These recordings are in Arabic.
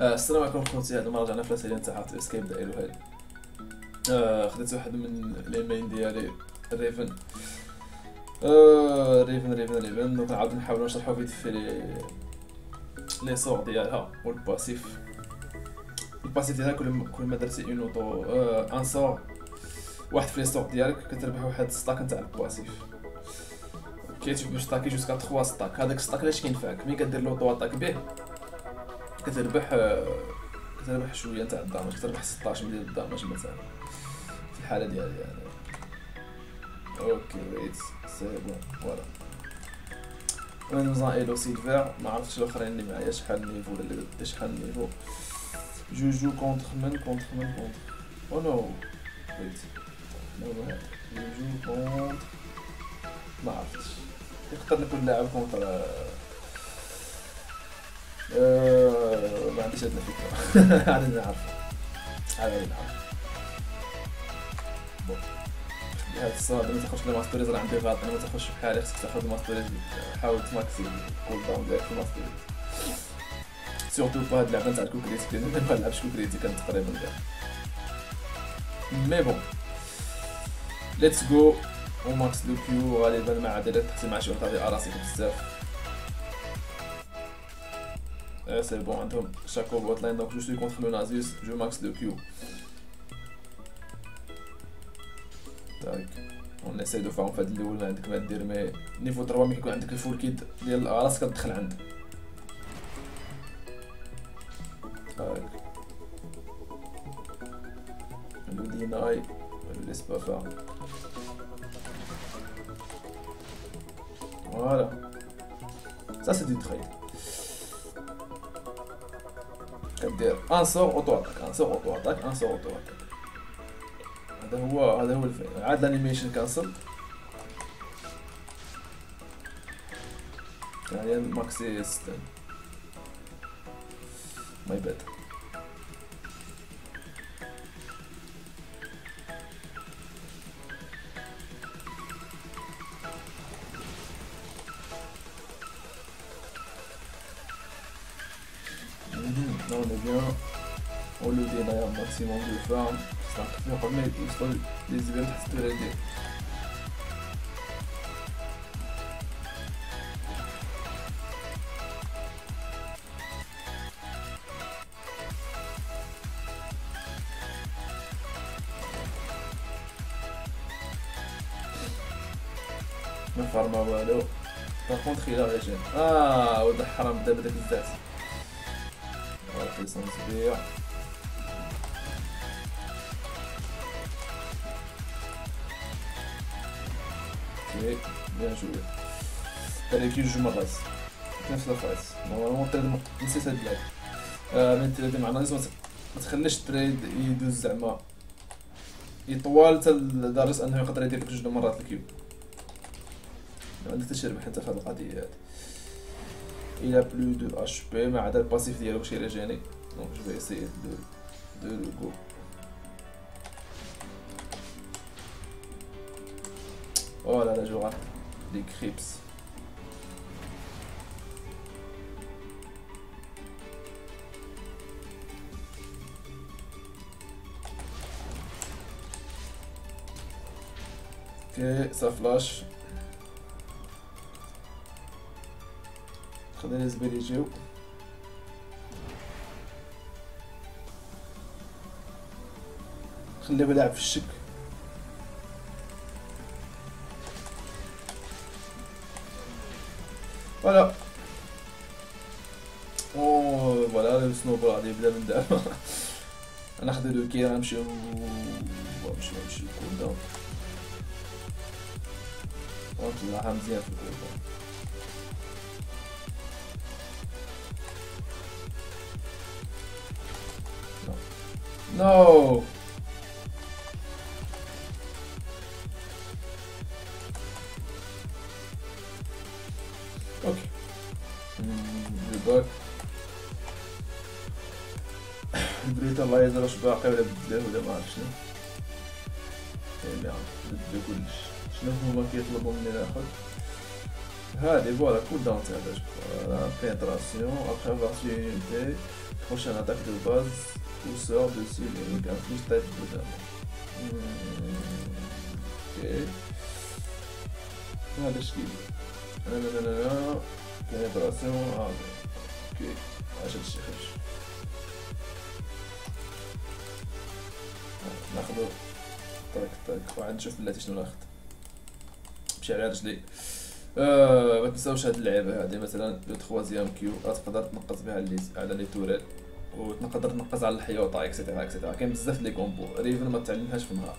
السلام عليكم خوتي. هاد المرة رجعنا في لاسيريان تاع هارت اسكيب داير هادي. خديت واحد من ليمين ديالي ريفن. ريفن دونك نعاود نحاول نشرحو فيت في لي سور ديالها والباسيف. الباسيف ديالها كل ما درتي اون اوطو ان سور واحد في لي سور ديالك كتربح واحد ستاك نتاع الباسيف. كيتشوف باش طاكي جوسكا 3 ستاك. هذاك ستاك علاش كينفعك؟ ملي كدير لوطو اطاك به كتربح شويه نتاع الدامج، كتربح 16 ديال الدامج مثلا في الحاله ديالي يعني. اوكي ويت سي بون فوالا. انا زائلو سيلفر ما عرفتش الاخرين اللي معايا شحال نيفو ولا شحال نيفو. جوجو كونتر من او نو ويت جوجو كونتر ما عرفتش. يقدر نكون لاعب كونتر ما عنديش هاد الفكرة. عادي نعرف بون هاد الصاد. ما تاخدش الماستوريز راه عندي غلط. انا ما تاخدش بحالي، خصك تاخد الماستوريز. حاول تماكسي الكول داون ديالك في الماستوريز، سيغتو في هاد اللعبة نتاع الكوكريتيك. لأن أنا منلعبش كوكريتيك أنا تقريبا كاع. مي بون ليتس جو وماكس دو كيو. غالبا ما عاد إلا تحتي مع شي واحد غادي أراسيك بزاف. C'est bon, chaque hotline, donc je suis contre le Nasus, je max de Q. Donc, on essaie de faire en fait le haut, on va dire, mais niveau 3, mais quand on a full kit, il y a la race qui rentre. Donc, le deny, on ne laisse pas faire. Voilà, ça c'est du trade. كدير انصور اوطو اتاك انصور اوطو اتاك. هذا هو الفعل. عاد الانيميشن كانسل يعني ماكسي ستان ماي باد. Là on est bien, on le dénaille un maximum de farm. C'est un truc qui permet d'explorer les events extérieurs. Le farm à Walo, par contre il a régène. Ah, on a haram d'abord de la tête. صغير اوكي بيان جوي. هذا كي جوج مرات نفس الفايز نورمالمون. تريد نسيت هاد اللعب من تريد مع نايس. ما تخليش التريد يدوز زعما يطوال حتى لدرجه انه يقدر يدير لك جوج مرات الكيو. ما عندك تشرب حتى في هاد القضيه هادي. Il a plus de HP, mais il a le passif dialogue chez les génies. Donc je vais essayer de le go. Oh là là, je rate des creeps. Ok, ça flash. خلينا الزبال يجيو. خليه يلعب في الشك. فوالا او فوالا السنوبر غادي يبدا من دابا. غناخد لو كي غنمشيو غنمشيو للكول داون. غنطلعها مزيان في الكول داون. No. Okay. Good luck. بريت الله يزال واش باقي ولا بدلاه ولا ما عرفتش شنو. يعني بدلو كلشي. شنو هما كيطلبو مني ناخد؟ هادي فوالا كول داون تاع هذا. بينتراسيون ابخي فارتي يونيتي. مش هنعتقد الباز والصراع بيصير لأن كان فيه ستات كده. اوكي هذا الشكل لا كان يترسموا أعظم. اوكي عشان الشيخش ناخدو طريق واحد نشوف بلاتي شنو ناخد مشي على رجلي. ما تنساوش هاد اللعبة هادي مثلا لو تخوازيام كيو تقدر تنقص بها على لي توريل و تقدر تنقص على الحيوطة اكسيتيرا اكسيتيرا. كاين بزاف لي كومبو ريفن ما تعلمهاش في نهار،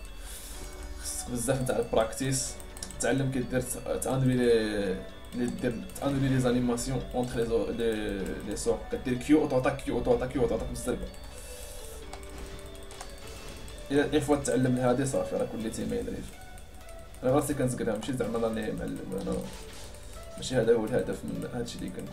خصك بزاف نتاع البراكتيس تعلم كي دير تانوي لي تانوي لي زانيماسيون اونتر لي سور. كدير كيو وتعطاك كيو وتعطاك كيو وتعطاك بالزربة. إلا إيه فوا تعلم هادي صافي راه كليتي ما يدريش. أنا راسي كنزكرها ماشي زعما راني معلم، أنا ماشي هذا هو الهدف من هادشي لي كندير.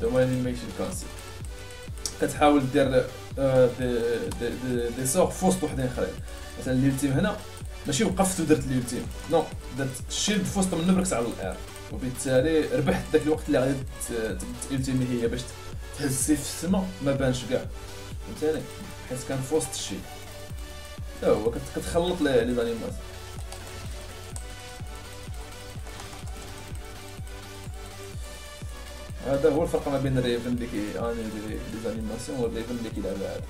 دوما انيميشن كونسيبت كتحاول دير دي سور فوسط وحدين خرين. مثلا اليلتيم هنا ماشي وقفت ودرت اليلتيم، نو درت الشيلد فوسط من بركت على الار وبالتالي ربحت داك الوقت اللي غادي تلتيمي هي باش تهزي في السما ما بانش كاع، فهمتيني حيت كان في وسط الشيلد. تا هو كتخلط لي زانيماسيون. هذا هو الفرق ما بين الريفن اللي كيعاني لي زانيماسيون والريفن اللي كيلعب عادي.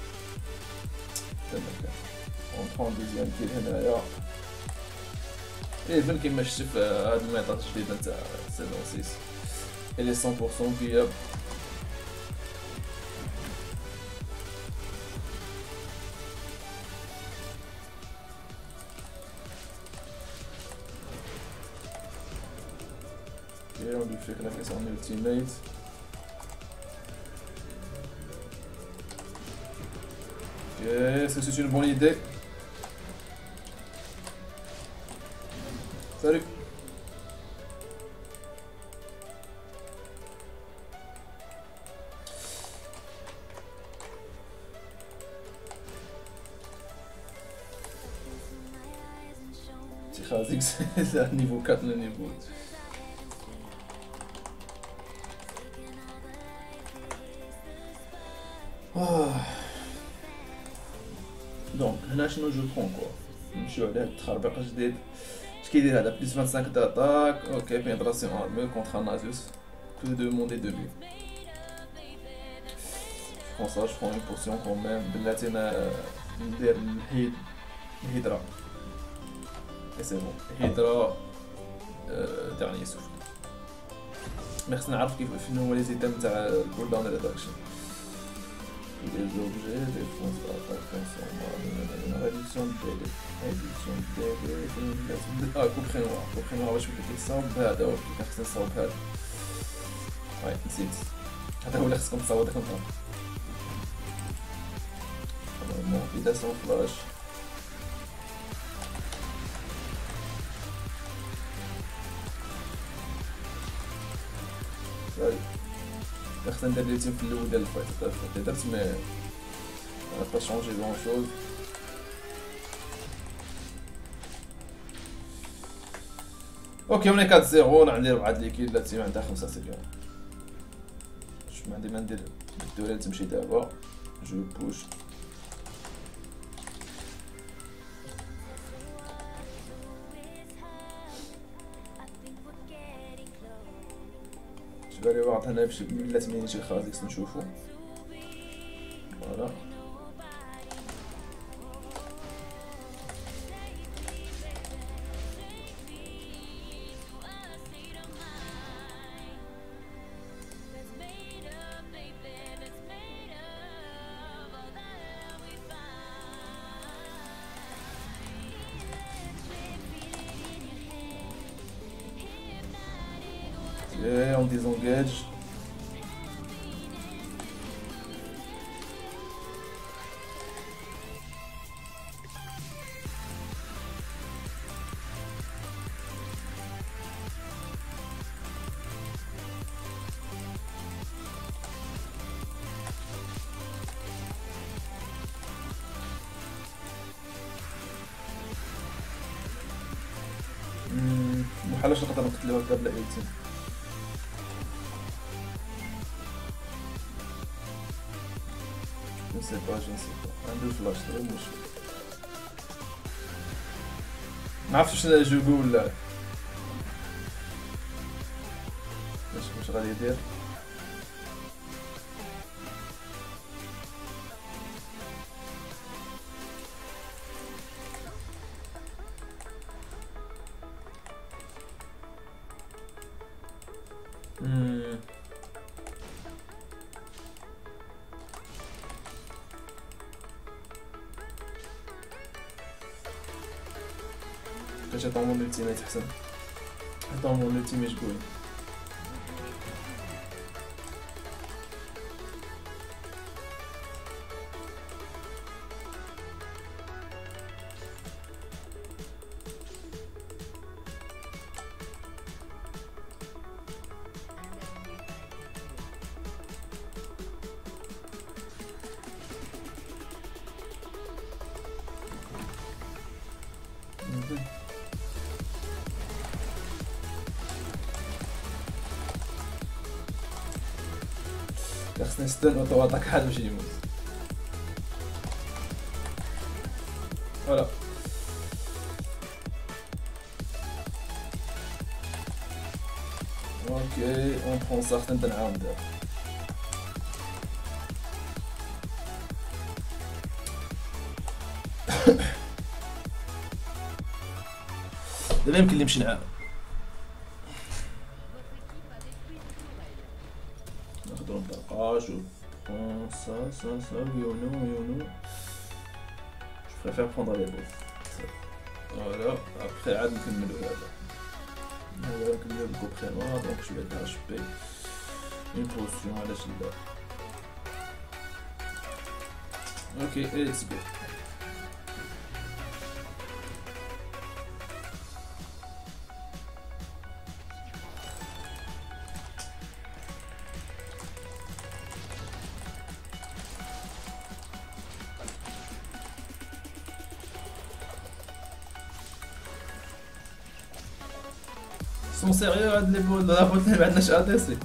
تمام اونطون دوزيام كيل هنايا ريفن كيما شفتي في هاد الميطات الجديدة تاع سيزون 6 اللي 100% بياب. On lui fait claquer son ultimate. Ok, est-ce que c'est une bonne idée? Salut. C'est Kha'Zix, c'est à niveau 4 le niveau. دونك هنا شنو جو تخون كوا نمشيو على هاد التخربيق الجديد. اش كيدير هذا؟ بليس 25 داتاك. اوكي بينتراسيون ارمي كونتر نازوس كو دوموندي دو بي فونساج فون اون بورسيون كومام. بلاتي ندير نحيد الهيدرا اي سي بون الهيدرا ديرني سوف. مي خصنا نعرف كيف شنو هما لي زيتام تاع الكول داون ريداكشن. Des objets, des fonds d'attaque, la réduction de délai, Ah, coupé noir, je vais cliquer ça, bad, ok, parce que ça bad. Ouais, c'est ici. Attends, on laisse comme ça, on va comme ça. Mon vidation flash. Salut. خصنا ندير ليتيم في اللول ديال الفايت تاع الفايت درت ما با شونجي بون شوز. اوكي ملي كتزيرو عندي 4 ليكيد لا تيم عندها 5 سيكوند. شوف ما عندي ما ندير الدوران تمشي دابا جو بوش بري واحد هنا باش بلا 80 شي خازيكس نشوفو. فوالا on désengage. علاش نقدر نقتلوها بلا ايتم؟ جونسيبا عنده الفلاش ترى مشكل، معرفتش واش جو جو ولا واش غادي يدير. باش نعطيهم الالتيميت حسن، نعطيهم الالتيميت قوي. خصني نستنى تو اتاك حد باش يموت. فوالا اوكي اون برون سارتان تاع العام دابا. دابا يمكن لي نمشي نعاون ça, ça, ça, oui ou non, oui ou non. Je préfère prendre les boss. Voilà, après Ad me le voilà que le coup près noir, donc je vais être HP. Une potion à la Shilda. Ok, et let's go. سون سيريو هاد لي بول لا فوت ما عندناش اتيسي.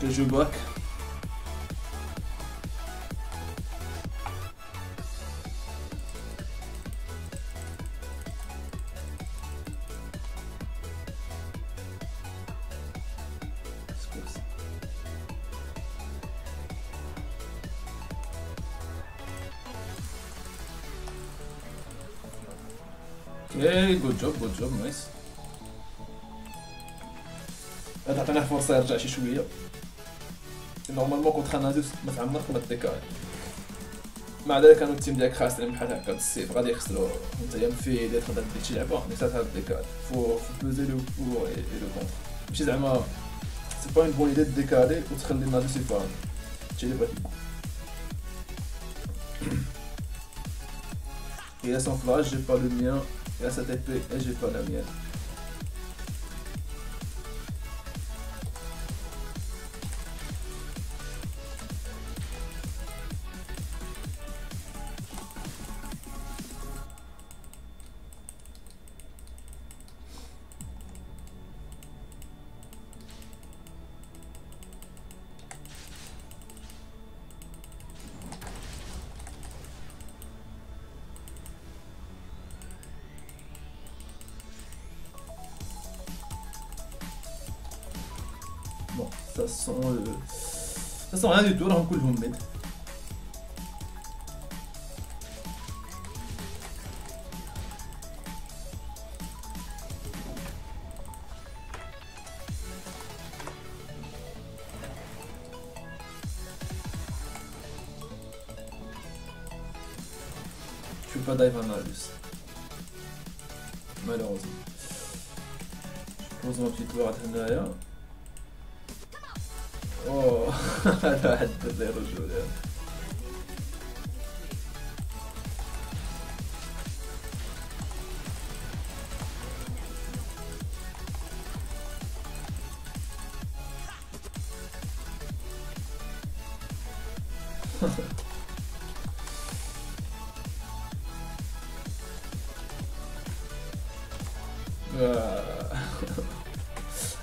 Donc je bloque. Okay, good job, nice. هاد عطيناه فرصة يرجع شي شوية. نورمالمون كونتخ نازوس ما تعمرك وما ديكاري، مع ذلك كانوا التيم ديالك خاسرين بحال هكا السيف غادي يخسروا، نتايا مفيد تقدر دير شي لعبه مي سا ديكاري فو بلوزي لو بور اي لو كونتخ، ماشي زعما سي با اون بون ايدي ديكاري وتخلي النازوس يفارم هادشي اللي بغيت نقول. هي سون فلاش جي با لو ميان يا سا تي بي اي جي با لا ميان. تسمع هذه الدور راهم كلهم ميد. Je peux pas dive à Marius. Malheureusement. Heureusement qu'il peut rater derrière. Oh, la haine de l'air aujourd'hui.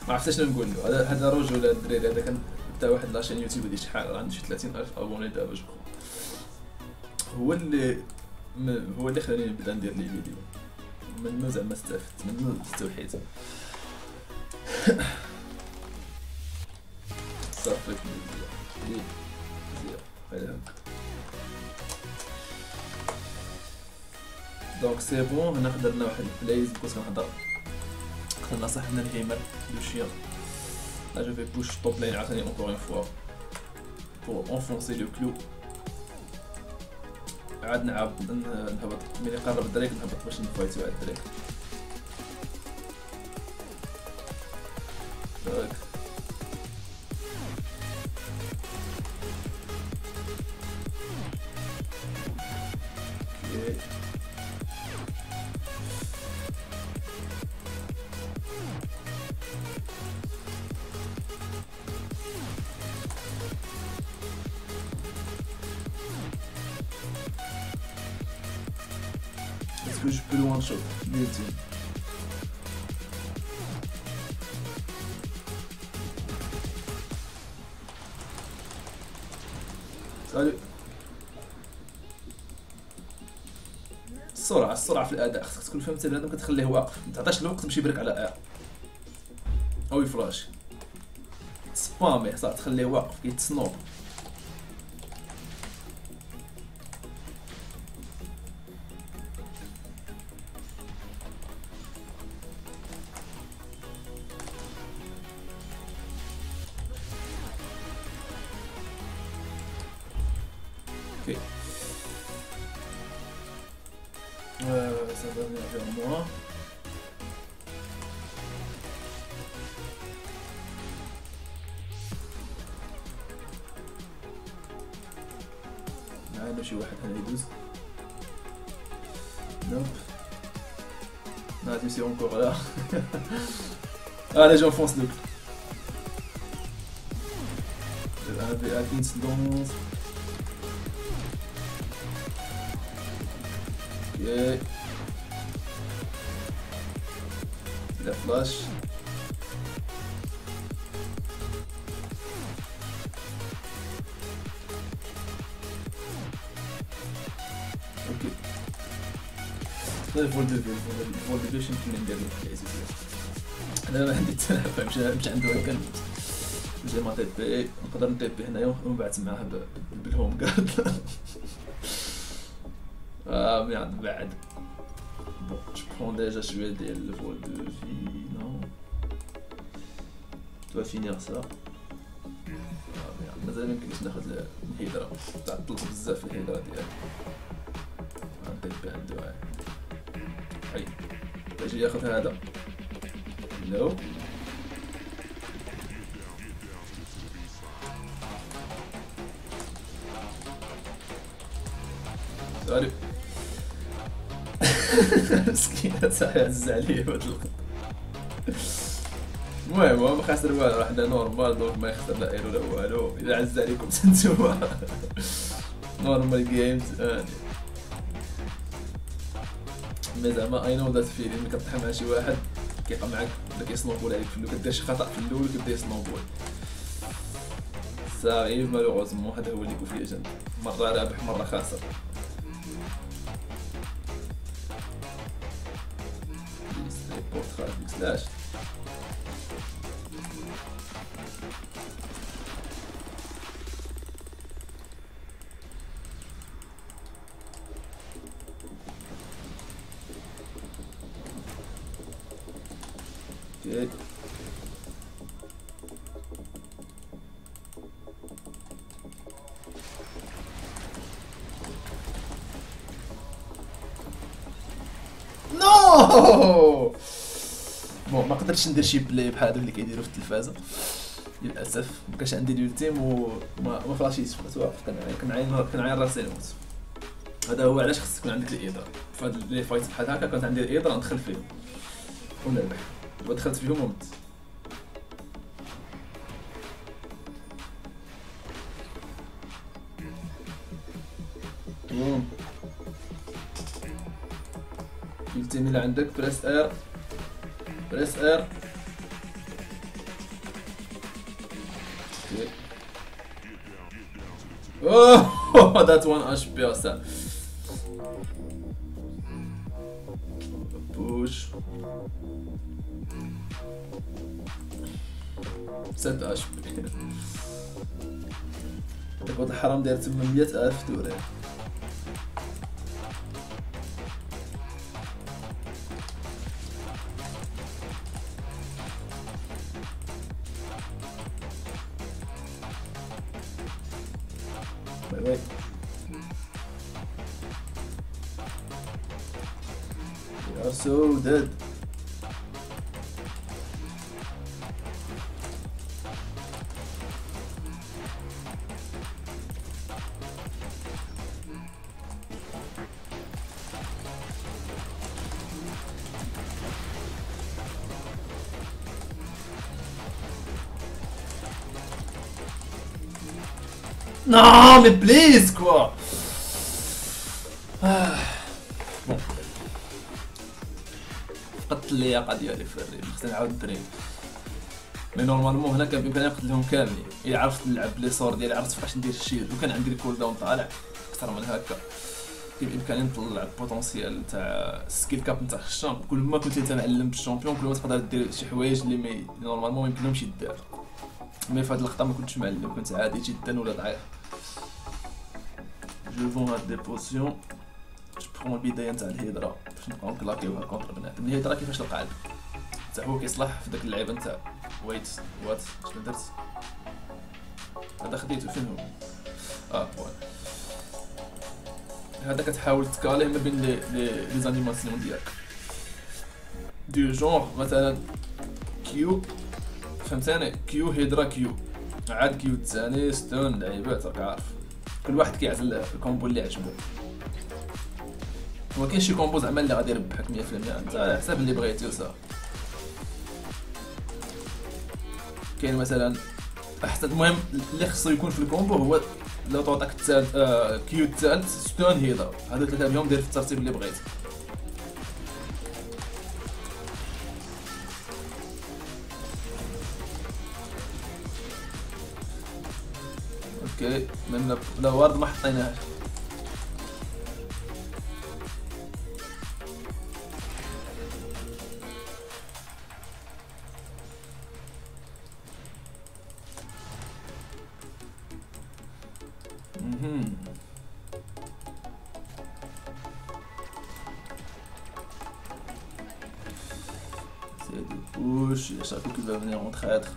ما عرفتش شنو نقول له. هذا رجل الدراري هذا كان حتى واحد لاشين يوتيوب ديال شحال عنده شي 30,000 ابوني دابا جو. هو اللي خلاني نبدا ندير لي فيديو من زعما استفدت من التوحيد صافي مزيان. دونك سي بون هنا قدرنا واحد البلايز بقيت كنهضر. قلنا صاحبنا الهيمر لو شير لا جو في بوش توب لاين عاوتاني اونكور اون فوا بور انفونسي لو كلو. عاد نعاود نهبط ملي قرب الدريك نهبط باش نفايتو على الدريك. دونك que je peux le one shot les teams. Salut. السرعة في الأداء خصك تكون فهمت بنادم كتخليه واقف متعطاش الوقت باش يبرك على آر أو يفلاش سبامي صافي تخليه واقف كيتسنوب. اوكي ça va venir vers moi. معايا ماشي واحد هنا يدوز. نوب. لا tu sais encore là. Allez j'enfonce le. Avec une seconde. اوكي لا فلاش اوكي لا فولد دو شنو ندير ليه انا ما عندي تلعب مش عنده الكلب مشى ما تي بي نقدر نتي بي هنايا ومن بعد معاه بالهوم كارد. Merde, bad. Bon, je prends déjà celui d'elle, le vol de vie, non. Tu vas finir ça. Ah merde, mais je vais prendre le hydra. T'as tout bzaf le hydra ديالك. Un TP عنده واحد. هاي. باش ياخذ هذا. نو. سوري. مسكين عز عليه هاد الوقت. المهم هو ما خاسر والو راه حنا نورمال دونك ما يخسر لا ايرو لا والو. إلا عز عليكم تنتوما نورمال جيمز آني. مي زعما أي نو ذات فيلين ملي كطيح مع شي واحد كيبقى معاك ولا كيسنوبول عليك في الأول كدير شي خطأ في الأول كيبدا يسنوبول. سا إيف مالوغوزمون هذا هو اللي يكون فيه جنب مرة رابح مرة خاسر. Slash. good. نو بون ما قدرتش ندير شي بلاي بحال هذوك اللي كيديروا في التلفازه للاسف، ما كانش عندي ديولتيم وما فلاشيتش فواقف، كنعاين راسي نموت. هذا هو علاش خص يكون عندك الايدر فهاد لي فايت بحال هكا. كانت عندي الايدر ندخل فيهم ونربح، ودخلت فيهم ومت. ديولتيم الى عندك بريس ار بريس ار اوه ذات وان اش بي اسا بوش 7 اش بي. هاد الحرام داير تما 100000 دولار. وي يا سو ديد Non mais please quoi. Bon. فقدت اللياقة ديالي في الريم، خصني نعاود الدريم. مي نورمالمون هنا كان بإمكاني نقتلهم كاملين، إلا عرفت نلعب لي سور ديالي، عرفت فاش ندير الشيلد، وكان عندي الكول داون طالع أكثر من هكا. كان بإمكاني نطلع البوتونسيال تاع السكيل كاب نتاع الشامب، كل ما كنت تنعلم بالشامبيون كل ما تقدر دير شي حوايج اللي نورمالمون ميمكنهمش يدار. مي في هاد اللقطة ما كنتش معلم، كنت عادي جدا ولا ضعيف. جو فون هاد دي بوسيون، جو بخون البداية نتاع الهيدرا باش نبقاو نكلاكيوها كونتر بنادم. الهيدرا كيفاش تلقى حتى هو كيصلح في داك اللعيبة نتاع ويت وات. شنو درت؟ هدا خديتو فين هو؟ فوالا هدا كتحاول تكاليه ما بين لي زانيماسيون ديالك دو جونغ، مثلا كيو فهمتاني، كيو هيدرا كيو عاد كيو الثاني ستون لعيبات راك عارف، كل واحد كيعزل الكومبو اللي عجبو. ما كاينش شي كومبو زعما اللي غادي يربحك 100%، انت على حساب اللي بغيتي وصافي. كاين مثلا احسن، المهم اللي خصو يكون في الكومبو هو لو تعطاك الثالث كيو الثالث ستون هيدرا، هادو ثلاثه بهم دير في الترتيب اللي بغيتي. اوكي من لا ورد ما حطيناهاش. سي دو بوش يا شاكو كي فا فينيغ اون تخاتر.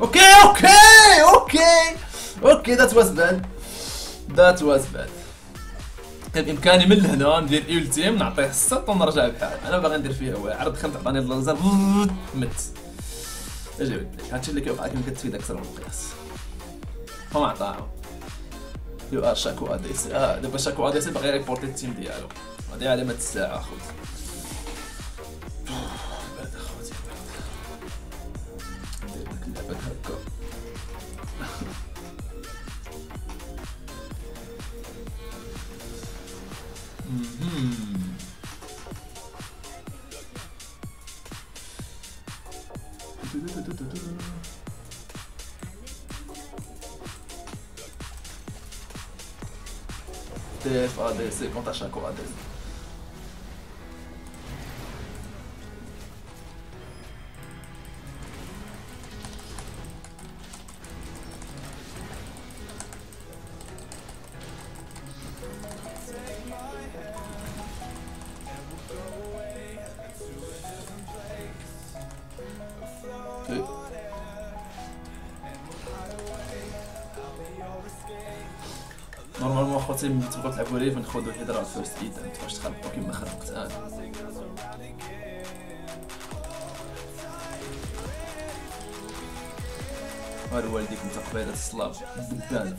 اوكي اوكي اوكي اوكي ذات واز باد ذات واز باد. كان بامكاني من هنا ندير اولتيم نعطيه السط ونرجع بحال انا باغي ندير فيه. هو عرض دخلت عطاني اللازر مت. اجي بدك هادشي اللي كيوقع لك كتفيدك اكثر من القياس. فما عطاهم يو ار شاكو ادي سي. دابا شاكو ادي سي باغي ريبورتي التيم ديالو، هادي علامة الساعة اخويا. بعد اخويا ندير ديك اللعبة هكا. TF ADC contre Shaco ADC. نورمالمون اخوتي ملي تبغيو تلعبو ريف نخدو الهضره فيرست ايد فاش تخلقو كيما خلقت انا. وهاد والديك نتا قبيله الصلاب بدانه.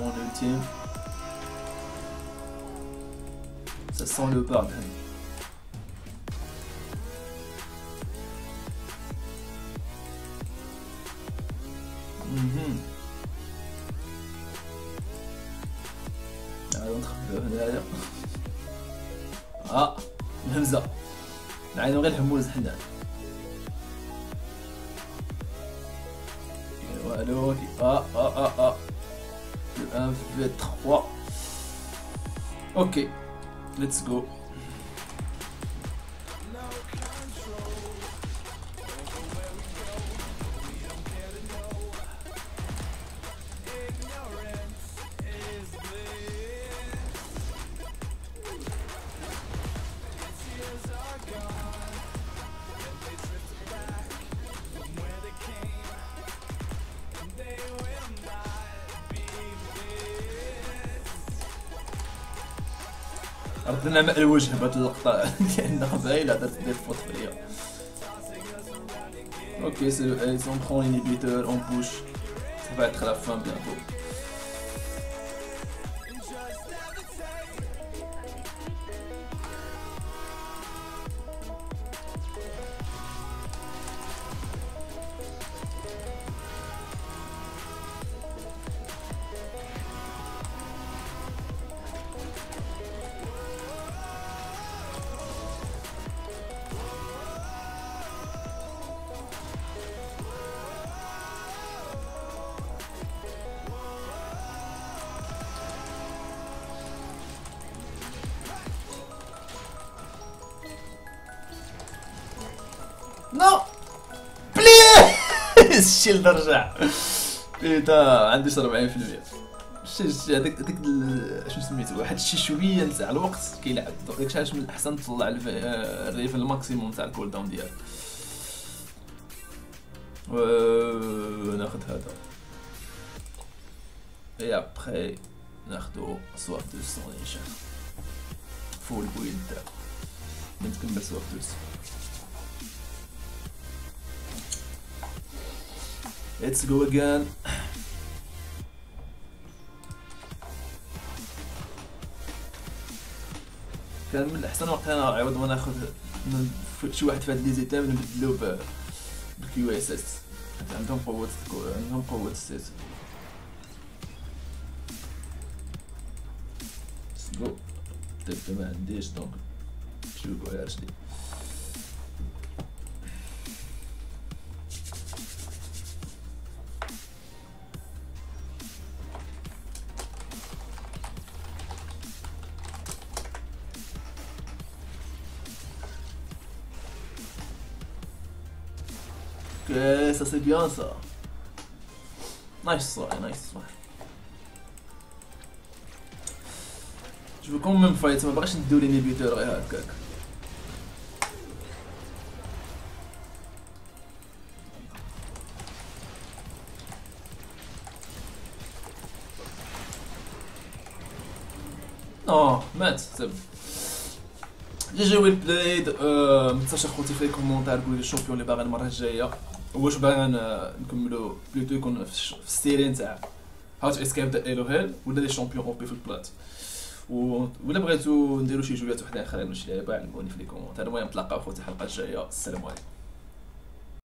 Mon ultime. Ça sent le leopard. Ah, Hamza. نعيد غير الحموز حنا. والو كي un v3. Ok, let's go. ردنا ماء الوجه بهاد اللقطة لأن قبايل هضرت ديال الفوت فيا. اوكي سي لو اي سون برون انيبيتور اون بوش سا با اتر لا فان بيانتو. نو بليز شيل نرجع بيتا عندي 40%. هذاك شنو سميتو واحد الشيء شويه نتاع الوقت كيلعب، دونك داك الشيء من الاحسن تطلع الريف الماكسيموم تاع الكول داون ديالك. ناخذ هذا اي ابخي ناخذو سوار دو سونيشن فول بويد نكمل سوار دو Let's go again. كان من الأحسن وقتها نعوض وناخذ شي واحد في هاد لي زيتام نبدلو بالكيو اس اس، حيت عندهم قوة، عندهم قوة السيت. Let's go. دابا ما عنديش دونك نشوفو على رجلي. Ça c'est bien ça. نايس صراحة، نايس صراحة. شوف لكم من فايت ما بغاش نديو لينيبيتور غير هكاك. مات تب. جي جي ويل بلايد. متنساوش اخوتي في الكومونتار قولوا لي الشامبيون اللي باغي المره الجايه، واش باغي نكملو بلوتو يكون في السيري نتاع هاو تو اسكيب ذا ايلو هيل ولا لي شامبيون اوروبي في البلات، ولا بغيتو نديرو شي جولات وحده اخرين ولا شي لعبه علموني في الكومونتار. المهم نتلاقاو اخوتي الحلقه الجايه، السلام عليكم.